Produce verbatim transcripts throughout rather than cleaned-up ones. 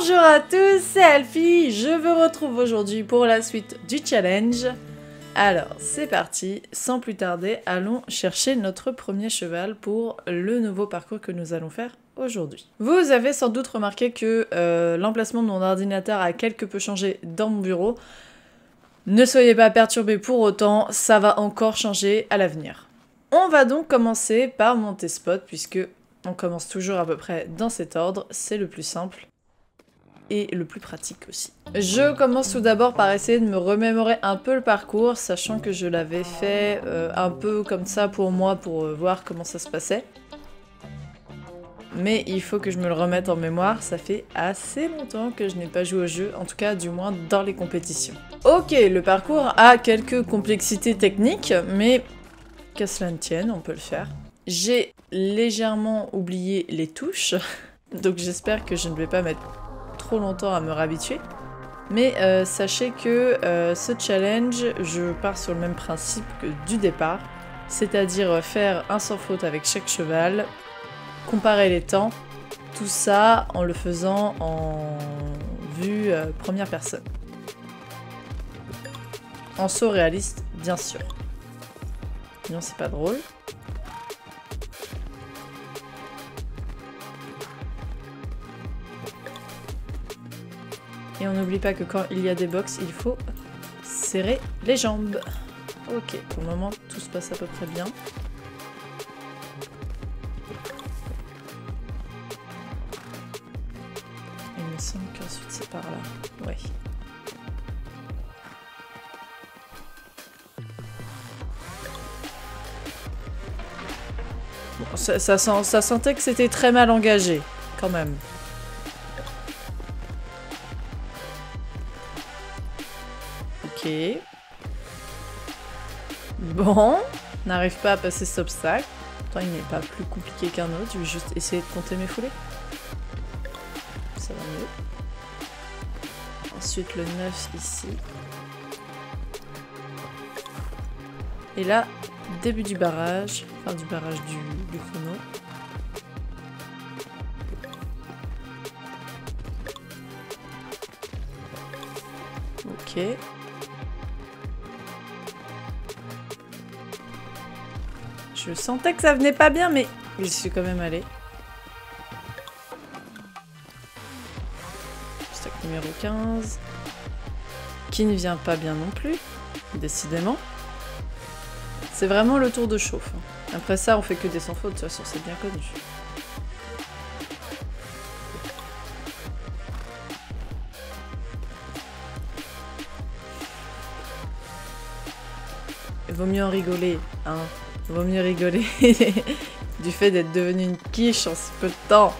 Bonjour à tous, c'est Alfie, je vous retrouve aujourd'hui pour la suite du challenge. Alors c'est parti, sans plus tarder, allons chercher notre premier cheval pour le nouveau parcours que nous allons faire aujourd'hui. Vous avez sans doute remarqué que euh, l'emplacement de mon ordinateur a quelque peu changé dans mon bureau. Ne soyez pas perturbés pour autant, ça va encore changer à l'avenir. On va donc commencer par monter Spot puisque on commence toujours à peu près dans cet ordre, c'est le plus simple. Et le plus pratique aussi. Je commence tout d'abord par essayer de me remémorer un peu le parcours, sachant que je l'avais fait euh, un peu comme ça pour moi, pour euh, voir comment ça se passait. Mais il faut que je me le remette en mémoire, ça fait assez longtemps que je n'ai pas joué au jeu, en tout cas du moins dans les compétitions. Ok, le parcours a quelques complexités techniques, mais qu'à cela ne tienne, on peut le faire. J'ai légèrement oublié les touches, donc j'espère que je ne vais pas mettre trop longtemps à me réhabituer, mais euh, sachez que euh, ce challenge, je pars sur le même principe que du départ, c'est-à-dire faire un sans faute avec chaque cheval, comparer les temps, tout ça en le faisant en vue euh, première personne. En saut réaliste, bien sûr. Non, c'est pas drôle. Et on n'oublie pas que quand il y a des box, il faut serrer les jambes. Ok, pour le moment, tout se passe à peu près bien. Il me semble qu'ensuite c'est par là. Ouais. Bon, ça, ça, sent, ça sentait que c'était très mal engagé, quand même. Bon, n'arrive pas à passer cet obstacle. Pourtant, il n'est pas plus compliqué qu'un autre. Je vais juste essayer de compter mes foulées. Ça va mieux. Ensuite, le neuf ici. Et là, début du barrage. Enfin, du barrage du, du chrono. Ok. Je sentais que ça venait pas bien, mais je suis quand même allée. Stack numéro quinze. Qui ne vient pas bien non plus, décidément. C'est vraiment le tour de chauffe. Après ça, on fait que des sans faute, de toute façon, c'est bien connu. Il vaut mieux en rigoler, hein. Vaut mieux rigoler du fait d'être devenue une quiche en si peu de temps.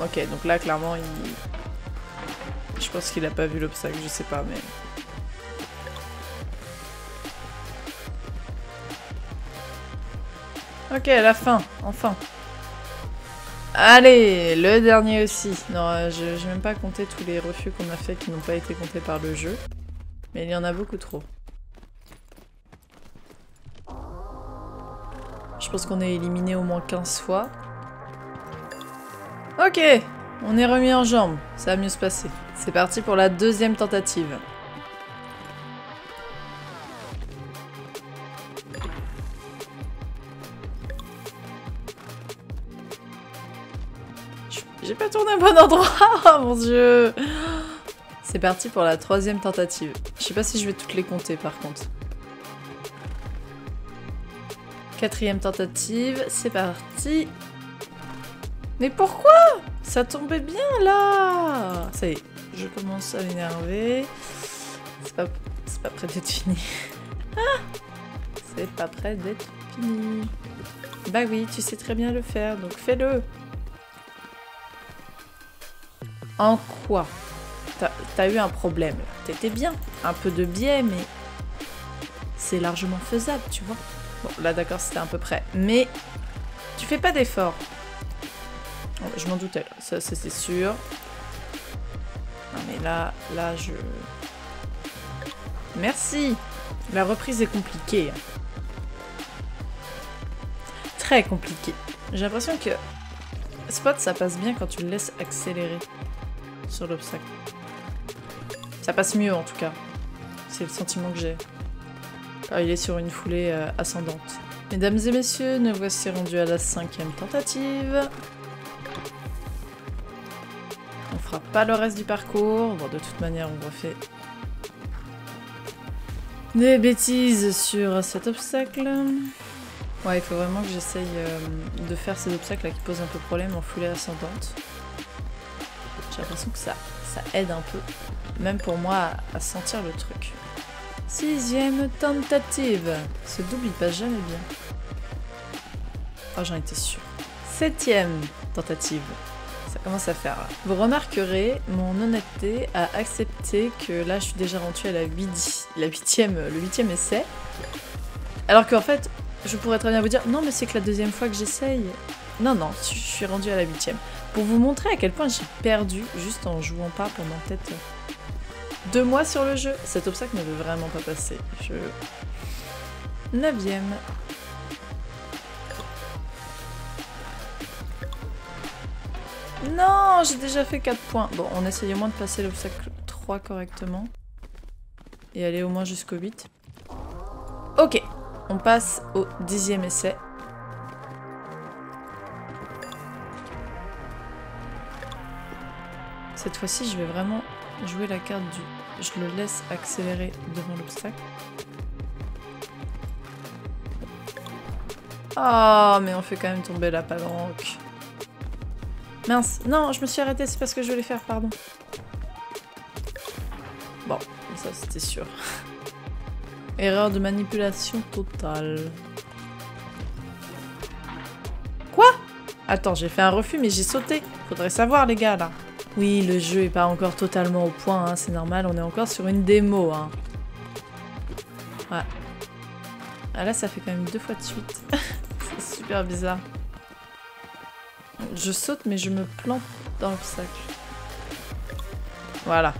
Ok, donc là, clairement, il... je pense qu'il a pas vu l'obstacle, je sais pas, mais... Ok, la fin, enfin. Allez, le dernier aussi. Non, je, je vais même pas compter tous les refus qu'on a fait qui n'ont pas été comptés par le jeu. Mais il y en a beaucoup trop. Je pense qu'on est éliminé au moins quinze fois. Ok, on est remis en jambe. Ça va mieux se passer. C'est parti pour la deuxième tentative. J'ai pas tourné au bon endroit. Oh mon dieu. C'est parti pour la troisième tentative. Je sais pas si je vais toutes les compter par contre. Quatrième tentative, c'est parti. Mais pourquoi? Ça tombait bien là. Ça y est, je commence à m'énerver. C'est pas, c'est pas près d'être fini. Ah, c'est pas près d'être fini. Bah oui, tu sais très bien le faire, donc fais-le. En quoi? T'as eu un problème, t'étais bien, un peu de biais, mais c'est largement faisable, tu vois. Bon, là d'accord, c'était à peu près, mais tu fais pas d'effort. Oh, je m'en doutais, là. Ça, ça c'est sûr. Non mais là, là je... Merci. La reprise est compliquée. Très compliquée. J'ai l'impression que Spot, ça passe bien quand tu le laisses accélérer sur l'obstacle. Ça passe mieux en tout cas. C'est le sentiment que j'ai. Alors, il est sur une foulée euh, ascendante. Mesdames et messieurs, nous voici rendus à la cinquième tentative. On fera pas le reste du parcours. Bon, de toute manière, on refait des bêtises sur cet obstacle. Ouais, il faut vraiment que j'essaye euh, de faire ces obstacles là qui posent un peu problème en foulée ascendante. J'ai l'impression que ça, ça aide un peu, même pour moi, à, à sentir le truc. Sixième tentative. Ce double, il passe jamais bien. Oh, j'en étais sûre. Septième tentative. Ça commence à faire. Vous remarquerez mon honnêteté à accepter que là, je suis déjà rendue à la huitième, la huitième, le huitième essai. Alors qu'en fait, je pourrais très bien vous dire, non, mais c'est que la deuxième fois que j'essaye. Non, non, je suis rendue à la huitième. Pour vous montrer à quel point j'ai perdu juste en jouant pas pendant peut-être deux mois sur le jeu. Cet obstacle ne veut vraiment pas passer. Je... Neuvième. Non, j'ai déjà fait quatre points. Bon, on essaye au moins de passer l'obstacle trois correctement. Et aller au moins jusqu'au huit. Ok, on passe au dixième essai. Cette fois-ci, je vais vraiment jouer la carte du... Je le laisse accélérer devant l'obstacle. Oh, mais on fait quand même tomber la palanque. Mince. Non, je me suis arrêtée, c'est parce que je voulais faire, pardon. Bon, ça c'était sûr. Erreur de manipulation totale. Quoi? Attends, j'ai fait un refus, mais j'ai sauté. Faudrait savoir, les gars, là. Oui, le jeu est pas encore totalement au point, hein, c'est normal, on est encore sur une démo. Hein. Ouais. Ah là, ça fait quand même deux fois de suite. C'est super bizarre. Je saute, mais je me plante dans l'obstacle. Voilà.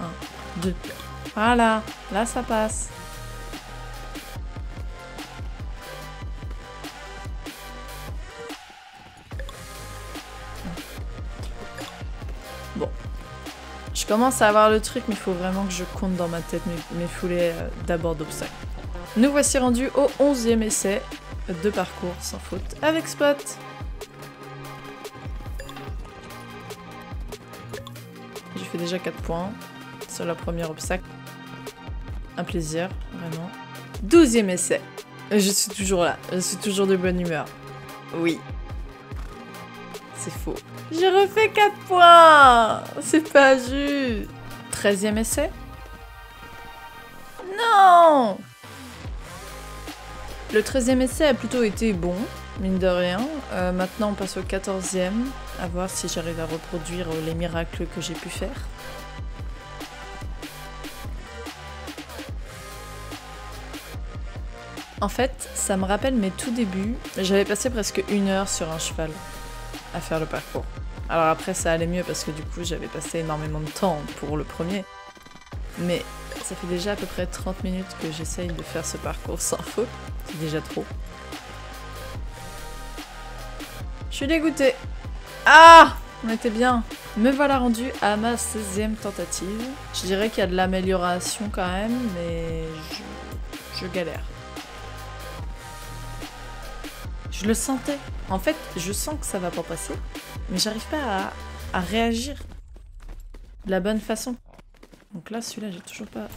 Un, deux. Voilà, là ça passe. Bon. Je commence à avoir le truc, mais il faut vraiment que je compte dans ma tête mes, mes foulées euh, d'abord d'obstacles. Nous voici rendus au onzième essai de parcours sans faute avec Spot. J'ai fait déjà quatre points sur la première obstacle. Un plaisir, vraiment. douzième essai. Je suis toujours là. Je suis toujours de bonne humeur. Oui. C'est faux. J'ai refait quatre points. C'est pas juste. treizième essai. Non. Le treizième essai a plutôt été bon, mine de rien. Euh, maintenant, on passe au quatorzième. À voir si j'arrive à reproduire les miracles que j'ai pu faire. En fait, ça me rappelle mes tout débuts. J'avais passé presque une heure sur un cheval à faire le parcours. Alors après, ça allait mieux parce que du coup, j'avais passé énormément de temps pour le premier. Mais ça fait déjà à peu près trente minutes que j'essaye de faire ce parcours sans faute. C'est déjà trop. Je suis dégoûtée. Ah! On était bien. Me voilà rendue à ma seizième tentative. Je dirais qu'il y a de l'amélioration quand même, mais je, je galère. Je le sentais. En fait, je sens que ça va pas passer, mais j'arrive pas à, à réagir de la bonne façon. Donc là, celui-là, j'ai toujours pas...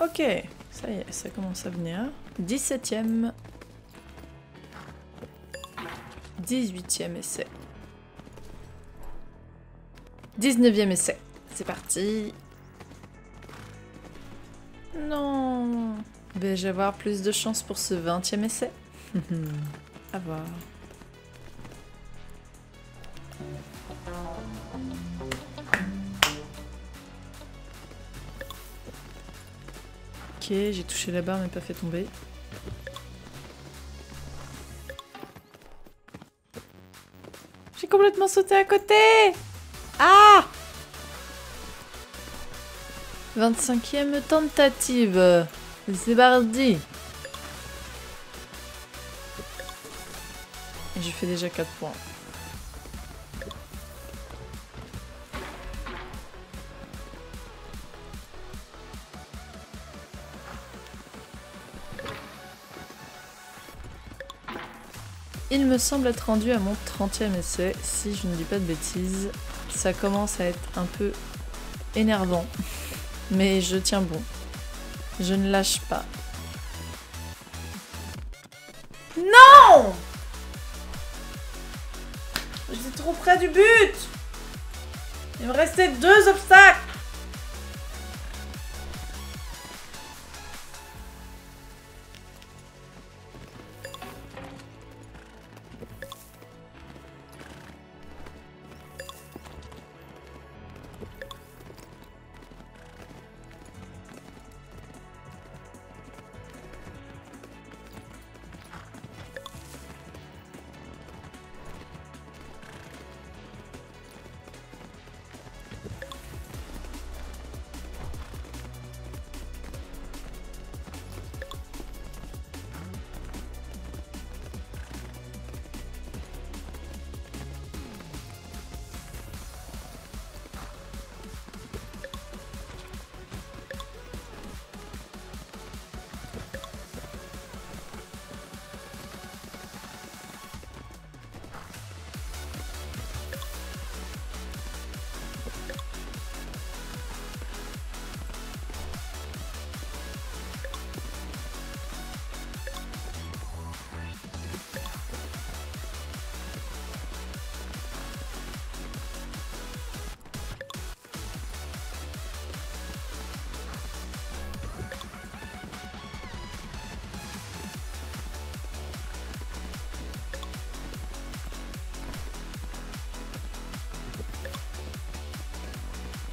Ok, ça y est, ça commence à venir. dix-septième. dix-huitième essai. dix-neuvième essai. C'est parti. Non. Ben, je vais avoir plus de chance pour ce vingtième essai. À voir. Ok, j'ai touché la barre mais pas fait tomber. J'ai complètement sauté à côté. Ah! vingt-cinquième tentative. C'est bardi. J'ai fait déjà quatre points. Il me semble être rendu à mon trentième essai, si je ne dis pas de bêtises. Ça commence à être un peu énervant, mais je tiens bon. Je ne lâche pas. Non! J'étais trop près du but! Il me restait deux obstacles!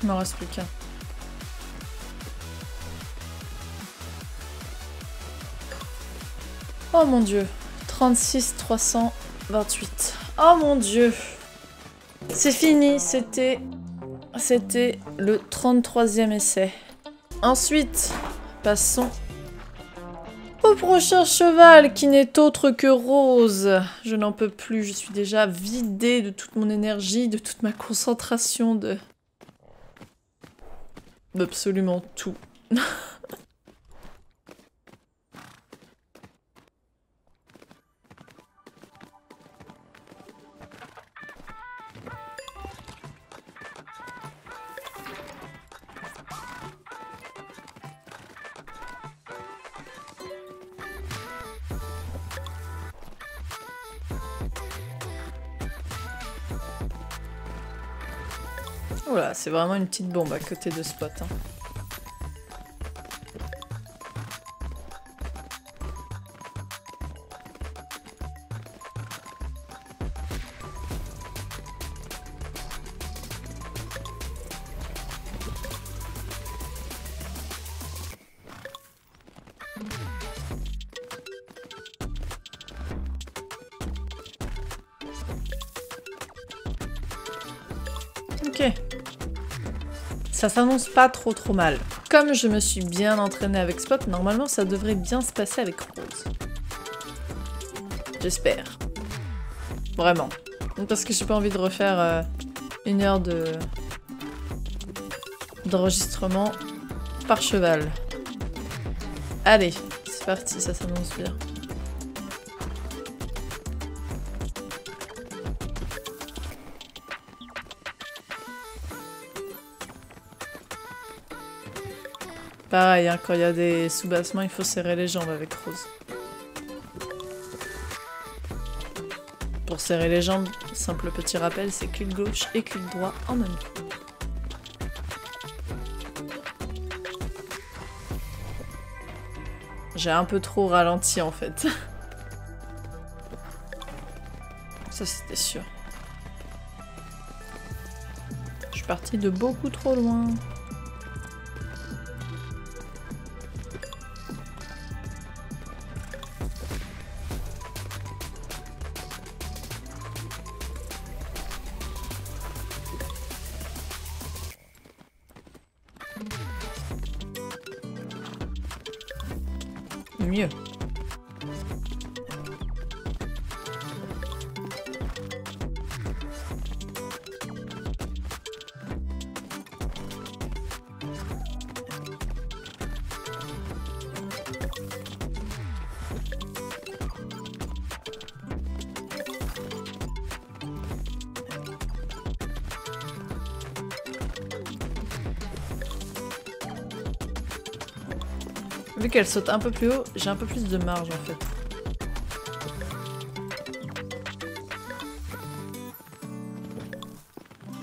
Il m'en reste plus qu'un. Oh mon dieu. trente-six trois cent vingt-huit. Oh mon dieu. C'est fini. C'était... C'était le trente-troisième essai. Ensuite, passons au prochain cheval qui n'est autre que Rose. Je n'en peux plus. Je suis déjà vidée de toute mon énergie, de toute ma concentration, de... absolument tout. Voilà, c'est vraiment une petite bombe à côté de Spot. Hein. Ok. Ça s'annonce pas trop trop mal. Comme je me suis bien entraînée avec Spot, normalement ça devrait bien se passer avec Rose. J'espère. Vraiment. Parce que j'ai pas envie de refaire euh, une heure de d'enregistrement par cheval. Allez, c'est parti, ça s'annonce bien. Pareil, hein, quand il y a des soubassements, il faut serrer les jambes avec Rose. Pour serrer les jambes, simple petit rappel, c'est cul gauche et cul droit en même temps. J'ai un peu trop ralenti en fait. Ça c'était sûr. Je suis partie de beaucoup trop loin. Mieux. Vu qu'elle saute un peu plus haut, j'ai un peu plus de marge en fait.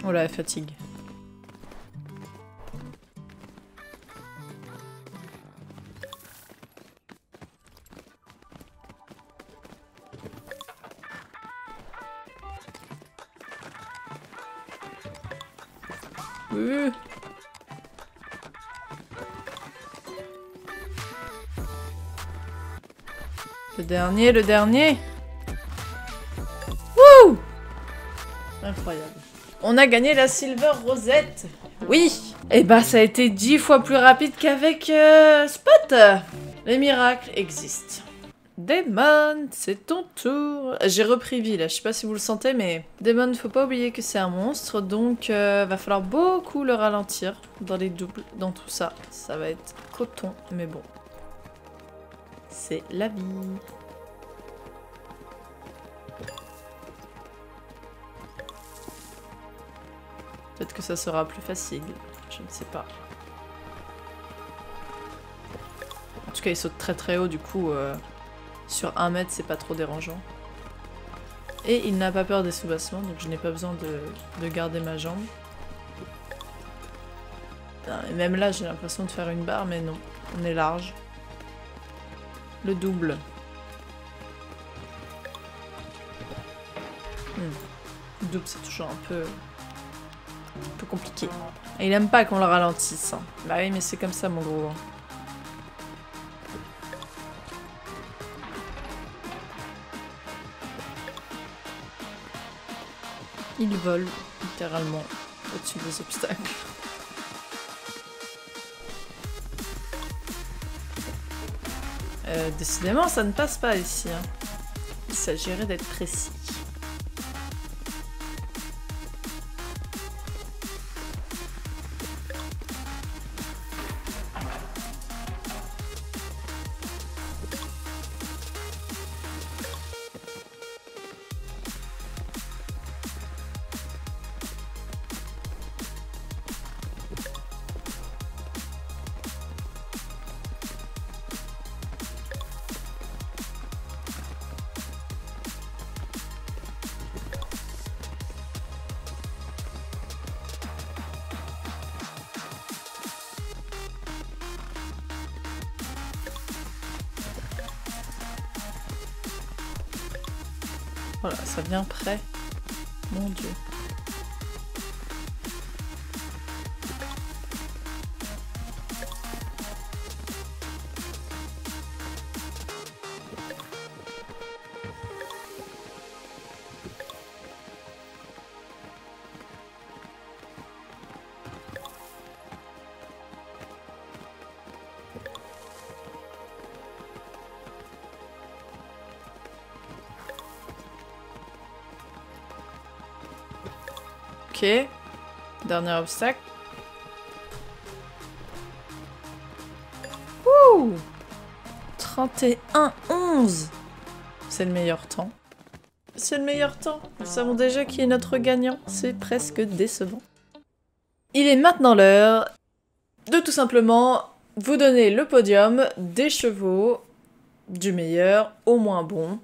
Oh là, elle fatigue. Euh. Le dernier, le dernier. Wouh! Incroyable. On a gagné la Silver Rosette. Oui. Et bah ça a été dix fois plus rapide qu'avec euh, Spot. Les miracles existent. Daemon, c'est ton tour. J'ai repris vie là, je sais pas si vous le sentez, mais Daemon, faut pas oublier que c'est un monstre, donc euh, va falloir beaucoup le ralentir dans les doubles, dans tout ça. Ça va être coton, mais bon. C'est la vie. Peut-être que ça sera plus facile, je ne sais pas. En tout cas, il saute très très haut, du coup, euh, sur un mètre, c'est pas trop dérangeant. Et il n'a pas peur des soubassements, donc je n'ai pas besoin de, de garder ma jambe. Et même là, j'ai l'impression de faire une barre, mais non, on est large. Le double. Hmm. Le double, c'est toujours un peu... un peu compliqué. Et il aime pas qu'on le ralentisse. Hein. Bah oui, mais c'est comme ça, mon gros. Il vole, littéralement, au-dessus des obstacles. Euh, décidément, ça ne passe pas ici. Hein. Il s'agirait d'être précis. Voilà, ça vient près. Mon Dieu. Okay. Dernier obstacle. Ouh, trente et un onze. C'est le meilleur temps. C'est le meilleur temps. Nous savons déjà qui est notre gagnant. C'est presque décevant. Il est maintenant l'heure de tout simplement vous donner le podium des chevaux du meilleur au moins bon.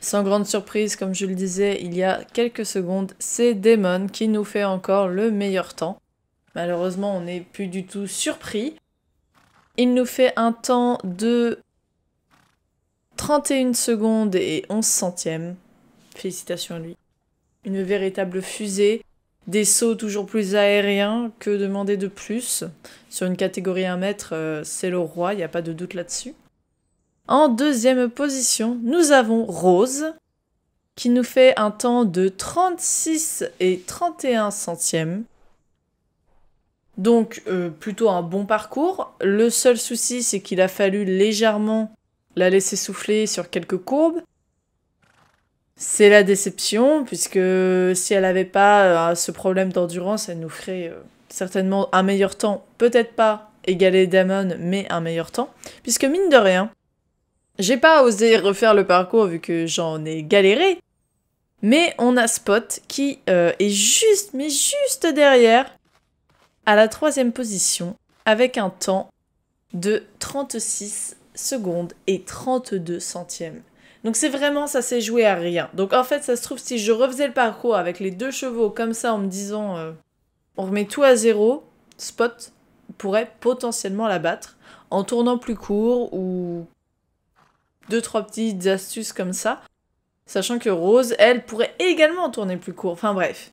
Sans grande surprise, comme je le disais il y a quelques secondes, c'est Daemon qui nous fait encore le meilleur temps. Malheureusement, on n'est plus du tout surpris. Il nous fait un temps de trente et une secondes et onze centièmes. Félicitations à lui. Une véritable fusée, des sauts toujours plus aériens, que demander de plus. Sur une catégorie un mètre, c'est le roi, il n'y a pas de doute là-dessus. En deuxième position, nous avons Rose, qui nous fait un temps de trente-six et trente et un centièmes. Donc, euh, plutôt un bon parcours. Le seul souci, c'est qu'il a fallu légèrement la laisser souffler sur quelques courbes. C'est la déception, puisque si elle n'avait pas euh, ce problème d'endurance, elle nous ferait euh, certainement un meilleur temps. Peut-être pas égaler Daemon, mais un meilleur temps. Puisque mine de rien... j'ai pas osé refaire le parcours vu que j'en ai galéré, mais on a Spot qui euh, est juste, mais juste derrière, à la troisième position, avec un temps de trente-six secondes et trente-deux centièmes. Donc c'est vraiment, ça s'est joué à rien. Donc en fait, ça se trouve, si je refaisais le parcours avec les deux chevaux comme ça, en me disant euh, on remet tout à zéro, Spot pourrait potentiellement la battre en tournant plus court ou deux, trois petites astuces comme ça. Sachant que Rose, elle, pourrait également tourner plus court. Enfin bref.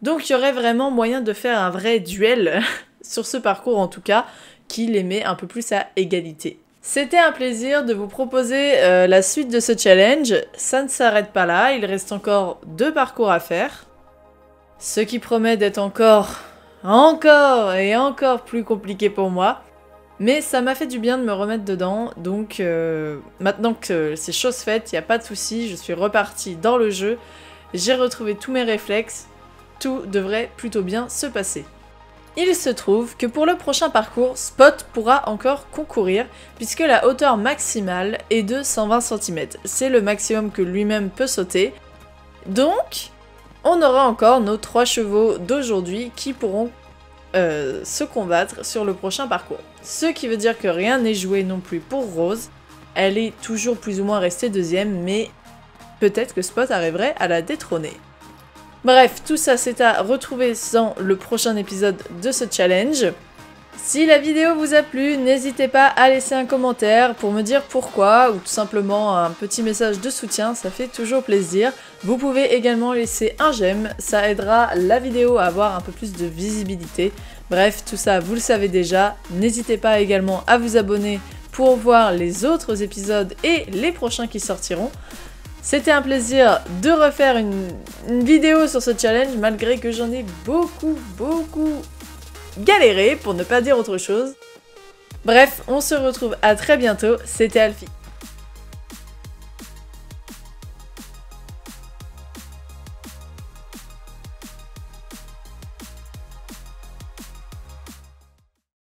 Donc il y aurait vraiment moyen de faire un vrai duel sur ce parcours en tout cas, qui les met un peu plus à égalité. C'était un plaisir de vous proposer euh, la suite de ce challenge. Ça ne s'arrête pas là, il reste encore deux parcours à faire. Ce qui promet d'être encore, encore et encore plus compliqué pour moi. Mais ça m'a fait du bien de me remettre dedans, donc euh, maintenant que c'est chose faite, il n'y a pas de souci, je suis repartie dans le jeu. J'ai retrouvé tous mes réflexes, tout devrait plutôt bien se passer. Il se trouve que pour le prochain parcours, Spot pourra encore concourir puisque la hauteur maximale est de cent vingt centimètres. C'est le maximum que lui-même peut sauter. Donc, on aura encore nos trois chevaux d'aujourd'hui qui pourront euh, se combattre sur le prochain parcours. Ce qui veut dire que rien n'est joué non plus pour Rose. Elle est toujours plus ou moins restée deuxième, mais peut-être que Spot arriverait à la détrôner. Bref, tout ça c'est à retrouver dans le prochain épisode de ce challenge. Si la vidéo vous a plu, n'hésitez pas à laisser un commentaire pour me dire pourquoi ou tout simplement un petit message de soutien, ça fait toujours plaisir. Vous pouvez également laisser un j'aime, ça aidera la vidéo à avoir un peu plus de visibilité. Bref, tout ça vous le savez déjà. N'hésitez pas également à vous abonner pour voir les autres épisodes et les prochains qui sortiront. C'était un plaisir de refaire une, une vidéo sur ce challenge malgré que j'en ai beaucoup, beaucoup galéré pour ne pas dire autre chose. Bref, on se retrouve à très bientôt, c'était Alfie.